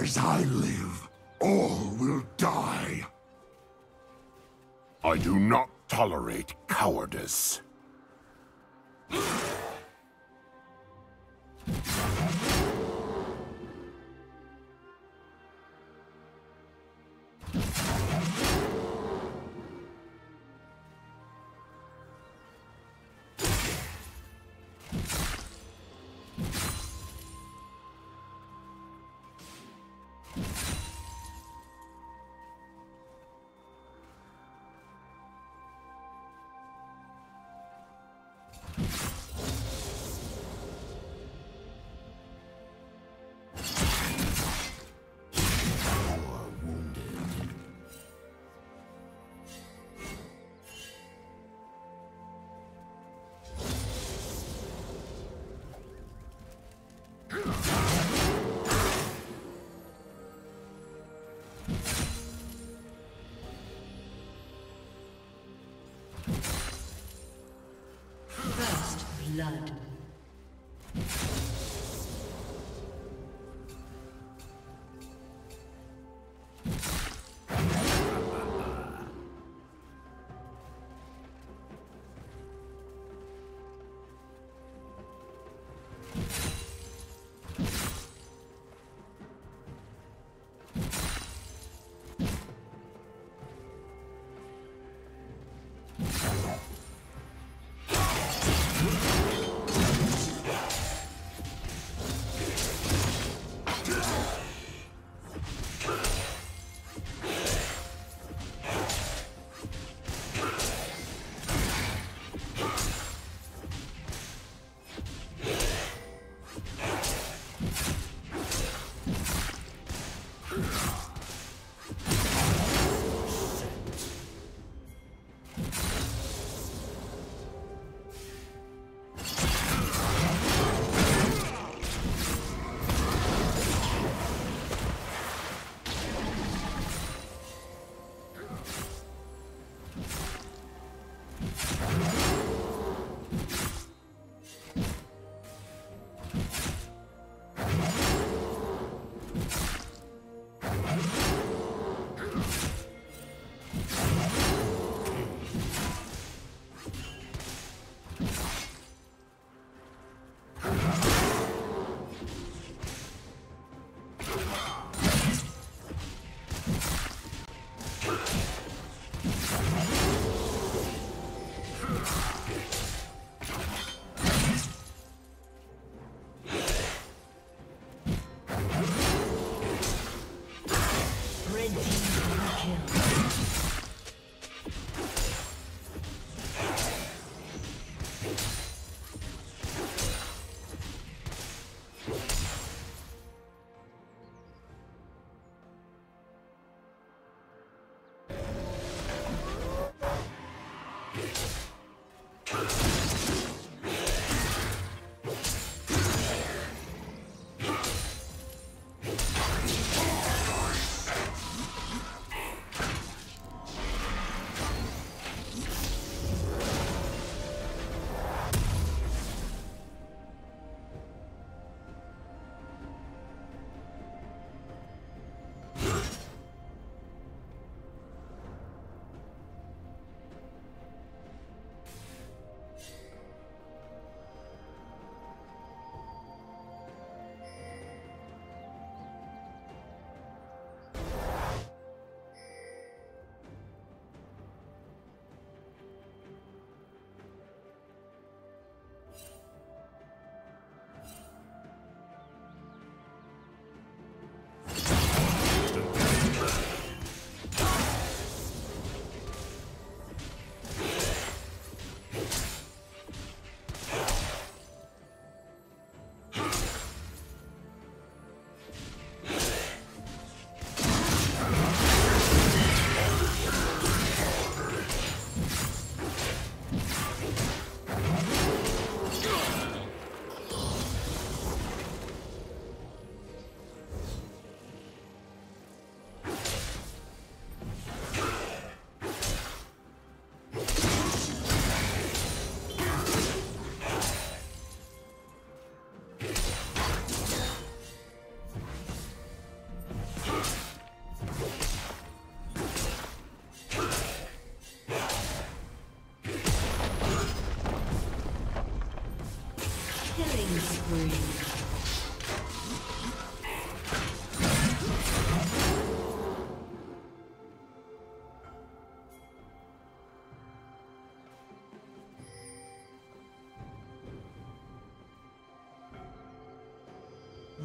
As I live, all will die. I do not tolerate cowardice. Blood.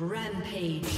Rampage.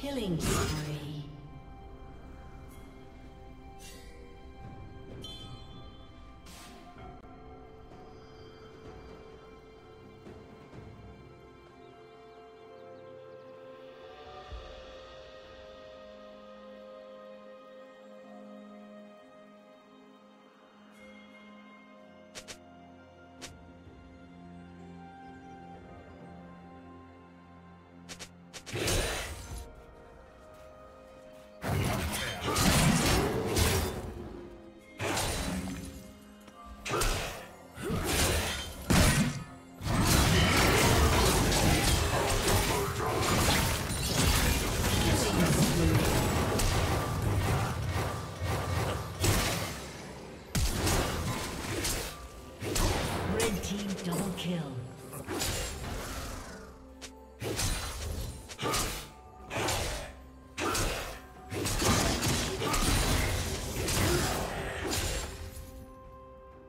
Killing spree. kill.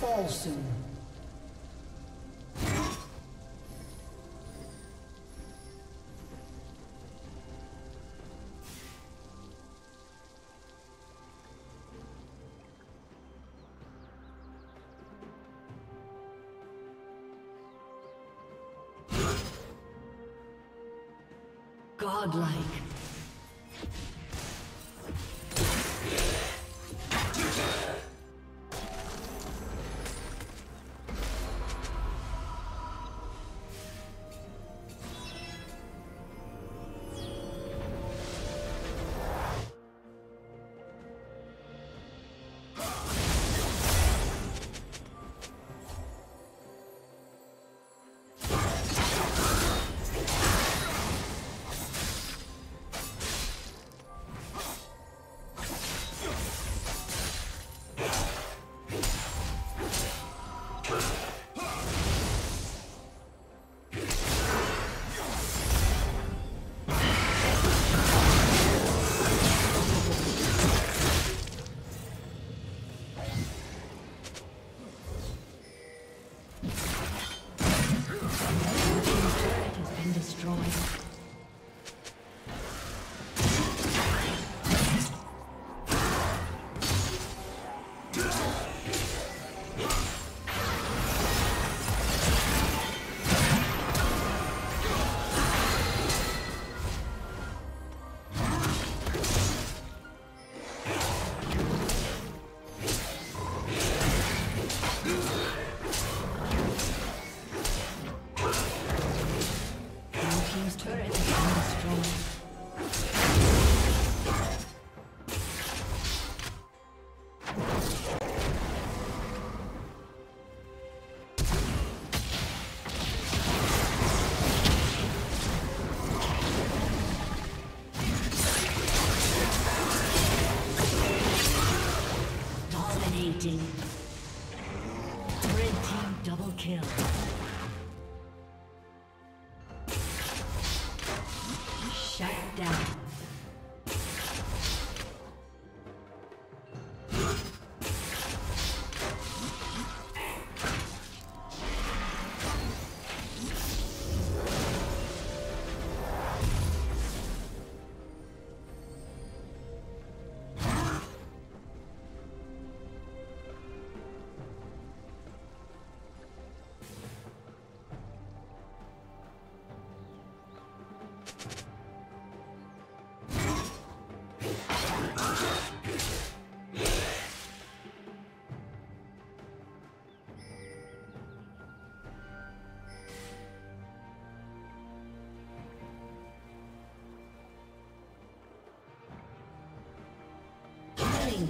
Fall soon. Godlike.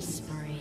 Spree.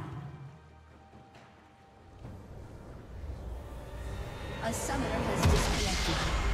A summoner has disconnected.